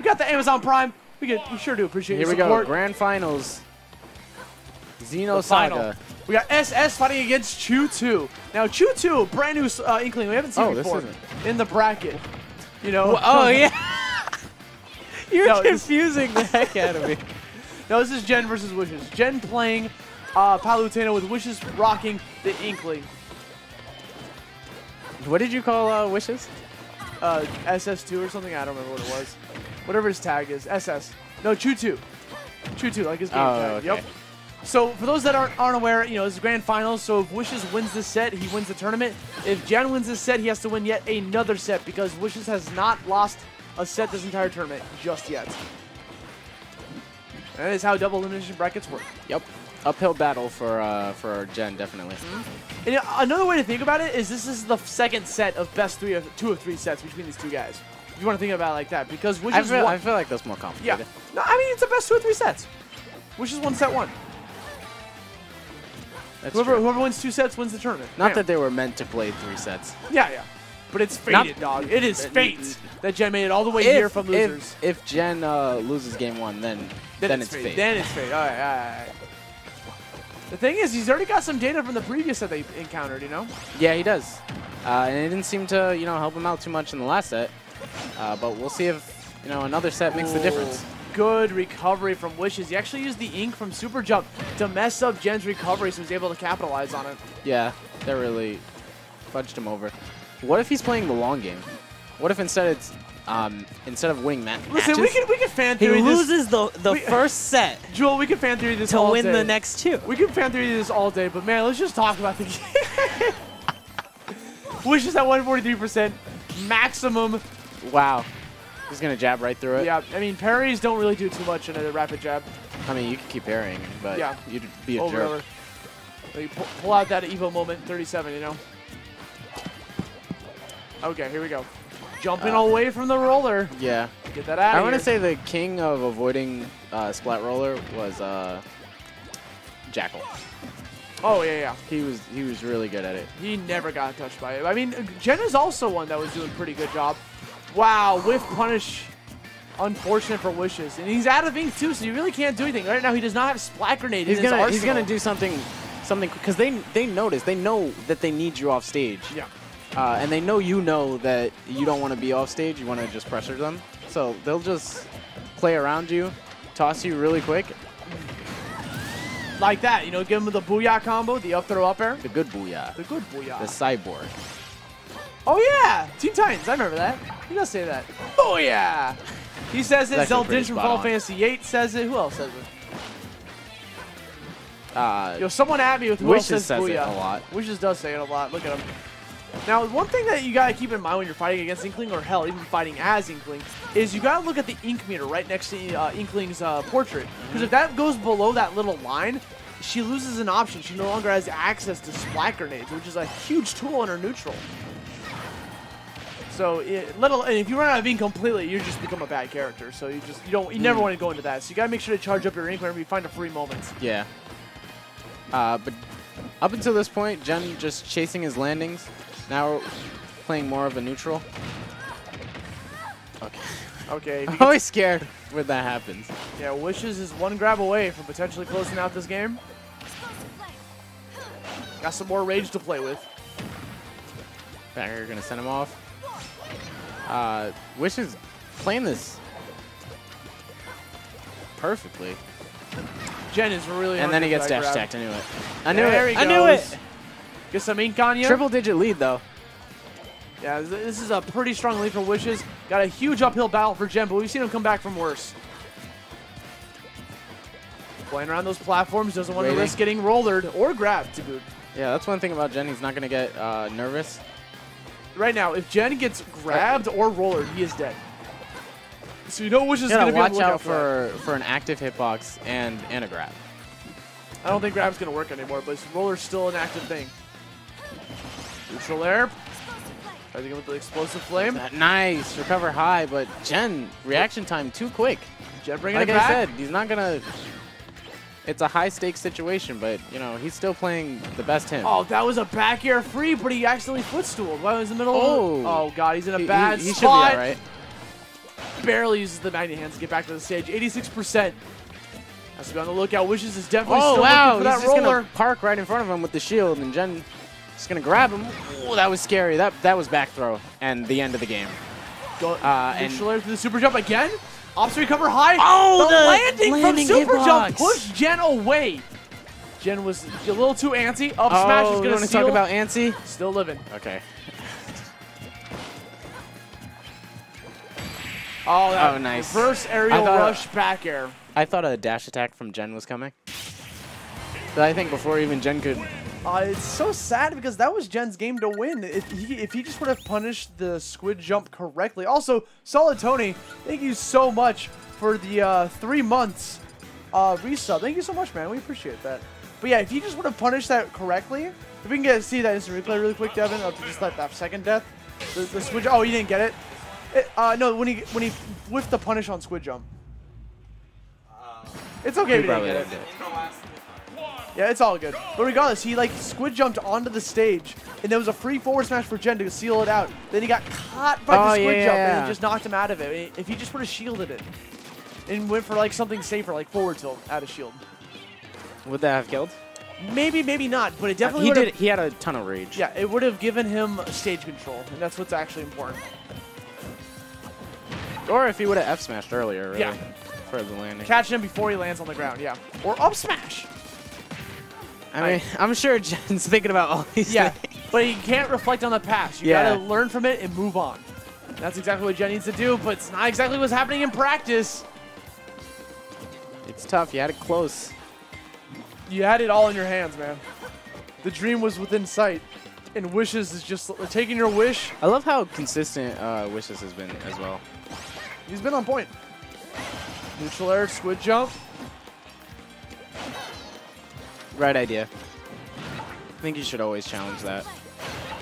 We got the Amazon Prime. We sure do appreciate your support. Here we go. Grand Finals. Xenosaga. Final. We got SS fighting against Chew2. Now, Chew2, brand new Inkling. We haven't seen before in the bracket. You know? Oh, yeah. You're confusing the heck out of me. No, this is Gen versus Wishes. Gen playing Palutena with Wishes rocking the Inkling. What did you call Wishes? SS2 or something. I don't remember what it was. Whatever his tag is. SS. No, Chew2. Chew2, like his game tag. Okay. Yep. So, for those that aren't aware, you know, this is Grand Finals, so if Wishes wins this set, he wins the tournament. If Gen wins this set, he has to win yet another set, because Wishes has not lost a set this entire tournament just yet. And that is how double elimination brackets work. Yep. Uphill battle for Gen, definitely. Mm-hmm. And another way to think about it is this is the second set of best two of three sets between these two guys. If you want to think about it like that, because Wishes I feel like that's more complicated. Yeah. No, I mean, it's the best 2 of 3 sets. Wishes won set 1. Whoever wins 2 sets wins the tournament. Not that they were meant to play 3 sets. Yeah, yeah. But it's fated, dog. It is fate that Gen made it all the way here from losers. If Gen loses game 1, then it's fate. Then it's fate. All right, all right. The thing is, he's already got some data from the previous set they encountered, you know? Yeah, he does. And it didn't seem to, you know, help him out too much in the last set. But we'll see if, you know, another set makes the difference. Good recovery from Wishes. He actually used the ink from Super Jump to mess up Gen's recovery, so he was able to capitalize on it. Yeah, that really fudged him over. What if he's playing the long game? What if instead it's instead of winning matches? Listen, we can fan theory this. He loses the first set. Joel, we can fan theory this all day. To win the next two. We can fan theory this all day, but man, let's just talk about the game. Wishes at 143% maximum. Wow. He's going to jab right through it. Yeah, I mean, parries don't really do too much in a rapid jab. I mean, you can keep parrying, but yeah. You'd be a jerk. You pull out that Evo moment 37, you know? Okay, here we go. Jumping away from the roller. Yeah. Get that out of here. I want to say the king of avoiding Splat Roller was Jackal. Oh, yeah, yeah. He was really good at it. He never got touched by it. I mean, Gen is also one that was doing a pretty good job. Wow, whiff punish. Unfortunate for Wishes. And he's out of ink too, so you really can't do anything. Right now he does not have Splat Grenade in his arsenal. He's going to do something because they notice. They know that they need you off stage. Yeah. And they know you know that you don't want to be off stage. You want to just pressure them. So they'll just play around you, toss you really quick. Like that, you know, give him the Booyah combo, the up throw up air. The good Booyah. The good Booyah. The Cyborg. Oh, yeah! Teen Titans, I remember that. He does say that. Oh, yeah! He says it. Zeldin from Final Fantasy VIII says it. Who else says it? Yo, someone at me with who else says it a lot. Wishes does say it a lot. Look at him. Now, one thing that you gotta keep in mind when you're fighting against Inkling, or hell, even fighting as Inkling, is you gotta look at the ink meter right next to Inkling's portrait. Because if that goes below that little line, she loses an option. She no longer has access to Splat Grenades, which is a huge tool in her neutral. So, and if you run out of ink completely, you just become a bad character. So you never want to go into that. So you gotta make sure to charge up your ink whenever you find a free moment. Yeah. But up until this point, Gen just chasing his landings. Now we're playing more of a neutral. Okay. Okay. I'm always scared when that happens. Yeah, Wishes is one grab away from potentially closing out this game. Got some more rage to play with. Banger gonna send him off. Wishes playing this perfectly. Gen is really. And then he gets dash attacked anyway. I knew it. There he goes. I knew it. Get some ink on you. Triple-digit lead though. Yeah, this is a pretty strong lead for Wishes. Got a huge uphill battle for Gen, but we've seen him come back from worse. Playing around those platforms, doesn't want to risk getting rollered or grabbed to boot. Yeah, that's one thing about Gen. He's not gonna get nervous. Right now, if Gen gets grabbed or rollered, he is dead. So you know Wishes is going to be on the lookout for an active hitbox and a grab. I don't think grab's going to work anymore, but roller's still an active thing. Neutral air. Try to get with the explosive flame. Nice. Recover high, but Gen, reaction time too quick. Gen bringing it back. Like I said, he's not going to... It's a high-stakes situation, but, you know, he's still playing the best him. Oh, that was a back air free, but he accidentally footstooled. Well, he was in the middle of the... Oh, God, he's in a bad spot. He should be all right. barely uses the Magnet Hands to get back to the stage. 86%. Has to be on the lookout. Wishes is definitely still looking for that roller. He's just gonna park right in front of him with the shield, and Gen is gonna grab him. Oh, that was scary. That was back throw and the end of the game. Schiller through the super jump again. Opposite recover high. Oh, the landing from super jump pushed Gen away. Gen was a little too antsy. Up smash is going to talk about antsy. Still living. Okay. Oh, that nice. Reverse aerial rush back air. I thought a dash attack from Gen was coming. But I think before even Gen could. It's so sad because that was Gen's game to win. If he just would have punished the squid jump correctly. Also, Solid Tony, thank you so much for the 3 months resub. Thank you so much, man. We appreciate that. But yeah, if he just would have punished that correctly, if we can get see that instant replay really quick, Devin, of just like that second death, the squid. Oh, you didn't get it. No, when he whiffed the punish on squid jump. It's okay. If you didn't get it. Yeah, it's all good. But regardless, he like squid jumped onto the stage, and there was a free forward smash for Gen to seal it out. Then he got caught by the squid jump, and it just knocked him out of it. If he just would have shielded it, and went for like something safer, like forward tilt out of shield. Would that have killed? Maybe, maybe not. But it definitely he did. He had a ton of rage. Yeah, it would have given him stage control, and that's what's actually important. Or if he would have F smashed earlier, really, for the landing. Catching him before he lands on the ground, yeah. Or up smash. I mean, I'm sure Jen's thinking about all these things. But he can't reflect on the past. You gotta learn from it and move on. That's exactly what Gen needs to do, but it's not exactly what's happening in practice. It's tough. You had it close. You had it all in your hands, man. The dream was within sight, and Wishes is just taking your wish. I love how consistent Wishes has been as well. He's been on point. Neutral air, squid jump. Right idea. I think you should always challenge that.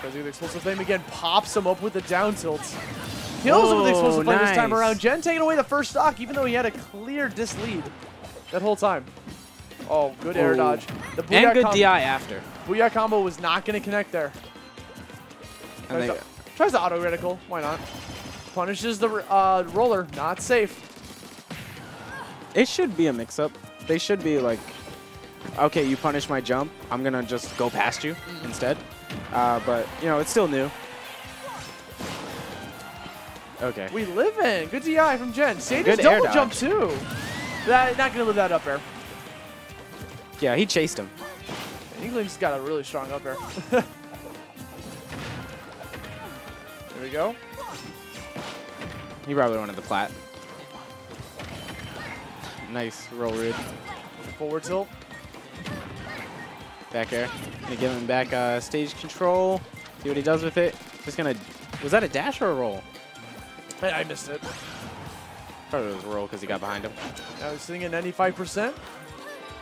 Tries to do the explosive flame again, pops him up with the down tilts. Kills him with the explosive flame this time around. Gen taking away the first stock, even though he had a clear dislead that whole time. Oh, good air dodge. The Booyah and good combo. DI after. Booyah combo was not going to connect there. Tries the auto reticle. Why not? Punishes the roller. Not safe. It should be a mix-up. They should be like, okay, you punish my jump. I'm going to just go past you instead. But, you know, it's still new. Okay. We live in. Good DI from Gen. Sadie's double jump, too. That, not going to live that up air. Yeah, he chased him. Inkling's got a really strong up air. There we go. He probably wanted the plat. Nice roll read. Forward tilt. Back air. Gonna give him back stage control. See what he does with it. Just gonna. Was that a dash or a roll? I missed it. Probably was a roll because he got behind him. I was sitting at 95%.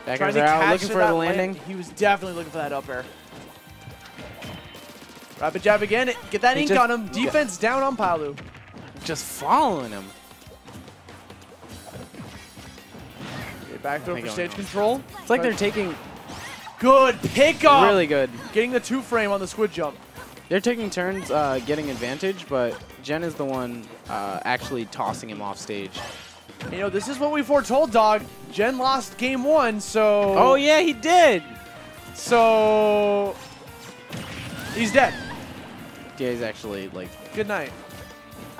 Back air out. Looking for the landing. He was definitely looking for that up air. Rapid jab again. Get that ink on him. Defense down on Palu. Just following him. Okay, back throw for stage control. It's like they're taking. Good pick up. Really good. Getting the 2 frame on the squid jump. They're taking turns getting advantage, but Gen is the one actually tossing him off stage. You know, this is what we foretold, dog. Gen lost game 1, so. Oh, yeah, he did. So. He's dead. Yeah, he's actually like. Good night.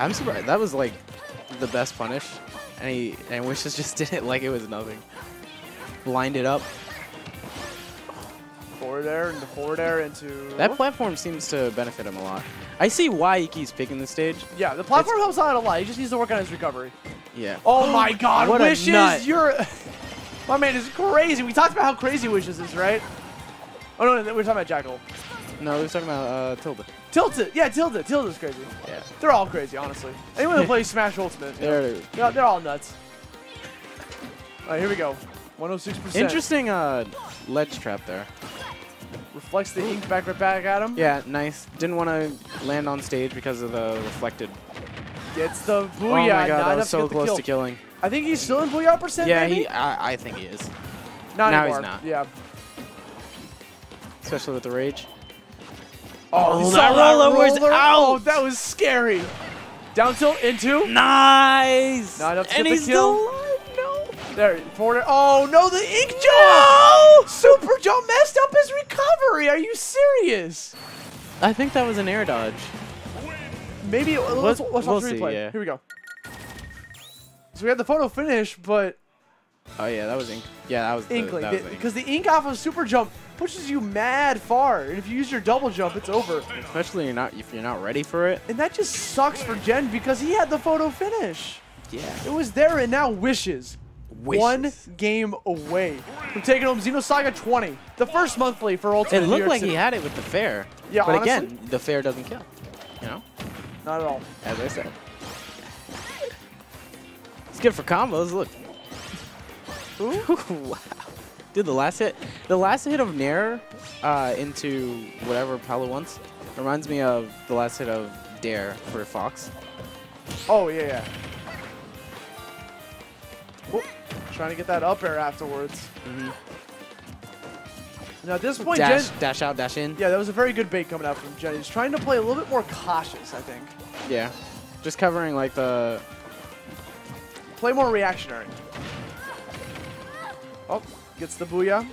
I'm surprised. That was like the best punish. And Wishes just did it like it was nothing. Blinded up. Forward air into forward air into. That platform seems to benefit him a lot. I see why he keeps picking the stage. Yeah, the platform helps out a lot. He just needs to work on his recovery. Yeah. Oh my God, what Wishes! A nut. You're, my man is crazy. We talked about how crazy Wishes is, right? Oh no, we were talking about Jackal. No, we were talking about Tilda. Tilda, yeah, Tilda's crazy. Yeah. They're all crazy, honestly. Anyone who plays Smash Ultimate, they're all nuts. All right, here we go. 106%. Interesting ledge trap there. Reflects the ink back right back at him. Yeah, nice. Didn't want to land on stage because of the reflected. Gets the Booyah. Oh my God, that was so close to killing. I think he's still in Booyah percent, yeah, maybe? I think he is. Not now anymore. He's not. Yeah. Especially with the rage. Oh, that roller was out. That was scary. Down tilt into. Nice. Not enough to get the kill. There, forward. Oh no, the ink jump! No! Super jump messed up his recovery. Are you serious? I think that was an air dodge. Maybe let's watch the replay. Yeah. Here we go. So we had the photo finish, but oh yeah, that was ink. Yeah, that was Inkling. Because the ink off of super jump pushes you mad far, and if you use your double jump, it's over. Especially if you're not ready for it. And that just sucks for Gen because he had the photo finish. Yeah. It was there, and now Wishes. One game away from taking home Xenosaga 20, the first monthly for Ultimate. It looked like he had it with the fair, yeah, but honestly, again, the fair doesn't kill. You know, not at all. As I said, it's good for combos. Look, ooh, wow, dude, the last hit of Nair into whatever Palu wants reminds me of the last hit of Dare for Fox. Oh yeah, yeah. Ooh, trying to get that up air afterwards. Mm-hmm. Now at this point, dash, Gen... Dash out, dash in. Yeah, that was a very good bait coming out from Gen. He's trying to play a little bit more cautious, I think. Yeah. Just covering, like, the... Play more reactionary. Oh, gets the Booyah.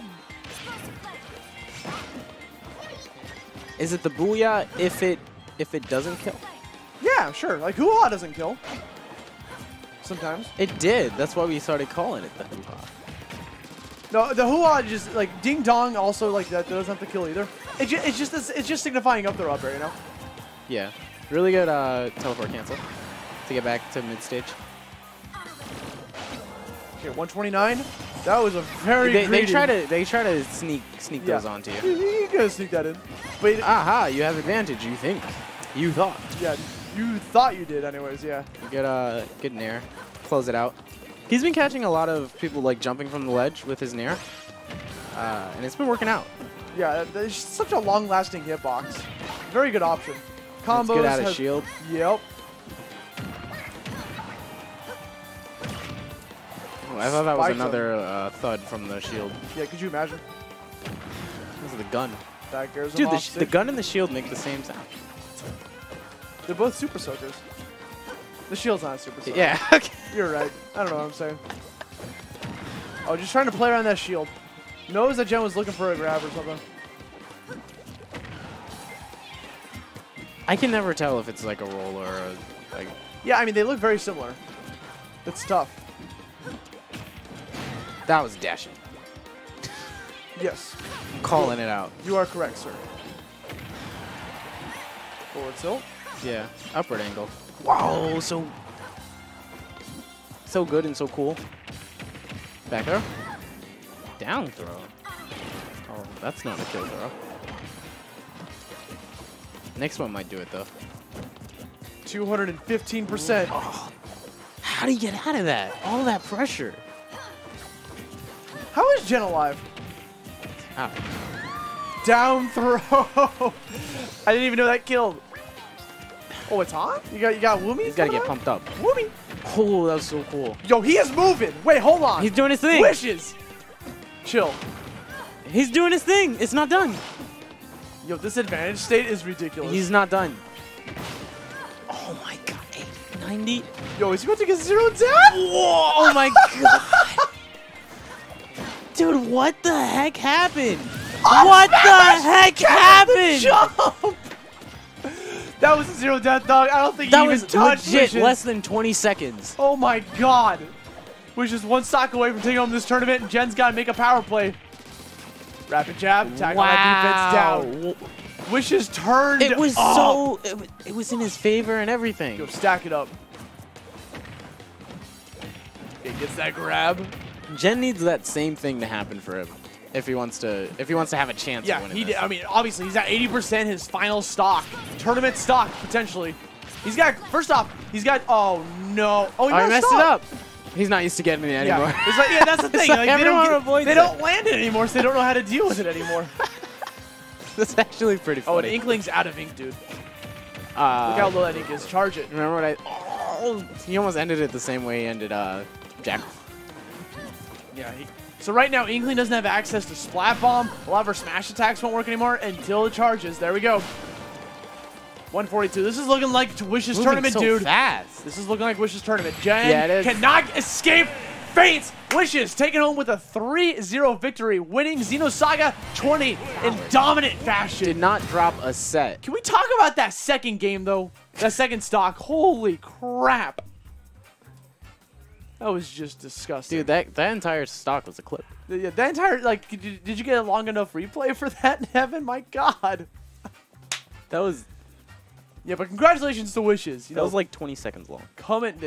Is it the Booyah if it doesn't kill? Yeah, sure. Like, Hoo-Ha doesn't kill. Sometimes. It did. That's why we started calling it the Hoo-Ha. No, the Hoo-Ha just, like, ding-dong also, like, that doesn't have to kill either. It's just signifying up the rubber, you know? Yeah. Really good teleport cancel to get back to mid-stage. Okay, 129. That was a very greedy. They try to sneak yeah. Those onto you. You gotta sneak that in. But aha, you have advantage, you think. You thought. Yeah. You thought you did anyways, yeah. Good Nair. Close it out. He's been catching a lot of people like jumping from the ledge with his Nair. And it's been working out. Yeah, it's such a long-lasting hitbox. Very good option. Combos. Good out of shield. Yep. Oh, I thought that was another thud from the shield. Yeah, could you imagine? This is the gun. That goes dude, the gun and the shield make the same sound. They're both super soakers. The shield's not a super soaker. Yeah, okay. You're right. I don't know what I'm saying. Oh, just trying to play around that shield. Knows that Gen was looking for a grab or something. I can never tell if it's like a roll or a, like... Yeah, I mean, they look very similar. It's tough. That was dashing. Yes. I'm calling it out. You are correct, sir. Forward tilt. Yeah, upward angle. Wow, so good and so cool. Back throw. Down throw. Oh, that's not a kill throw. Next one might do it though. 215%. Oh, how do you get out of that? All that pressure. How is Gen alive? Ow. Down throw. I didn't even know that killed. Oh, it's on? You got Woomy? He's got to get pumped up. Woomy! Oh, that was so cool. Yo, he is moving. Wait, hold on. He's doing his thing. Wishes. Chill. He's doing his thing. It's not done. Yo, this advantage state is ridiculous. He's not done. Oh, my God. 890. Yo, is he about to get 0 down? Whoa, oh, my God. Dude, what the heck happened? Oh, what the heck happened? Jump! That was a 0 death dog. I don't think he even touched it. Less than 20 seconds. Oh my God. We're just one stock away from taking home this tournament, and Gen's got to make a power play. Rapid jab, tackle on defense down. Wishes turned up. It was so. It was in his favor and everything. Yo, stack it up. It gets that grab. Gen needs that same thing to happen for him. If he wants to have a chance of winning this. I mean, obviously, he's at 80% his final stock. Tournament stock, potentially. He's got, first off, he's got, oh, no. Oh, he messed it up. He's not used to getting it anymore. Yeah, it's like, yeah, that's the thing. Like, they don't land it anymore, so they don't know how to deal with it anymore. That's actually pretty funny. Oh, and Inkling's out of ink, dude. Look how low that ink is. Charge it. Remember what I... Oh, he almost ended it the same way he ended Jack. Yeah, he... So right now, Inkling doesn't have access to Splat Bomb. A lot of her smash attacks won't work anymore until it charges. There we go. 142. This is looking like Wishes Tournament, so dude. Fast. This is looking like Wishes Tournament. Gen cannot escape. Faints. Wishes taking home with a 3-0 victory, winning Xenosaga 20 in dominant fashion. Did not drop a set. Can we talk about that second game, though? That second stock. Holy crap. That was just disgusting. Dude, that entire stock was a clip. Yeah, that entire, like, did you get a long enough replay for that in heaven? My God. That was... Yeah, but congratulations to Wishes. You know, that was like 20 seconds long. Comment...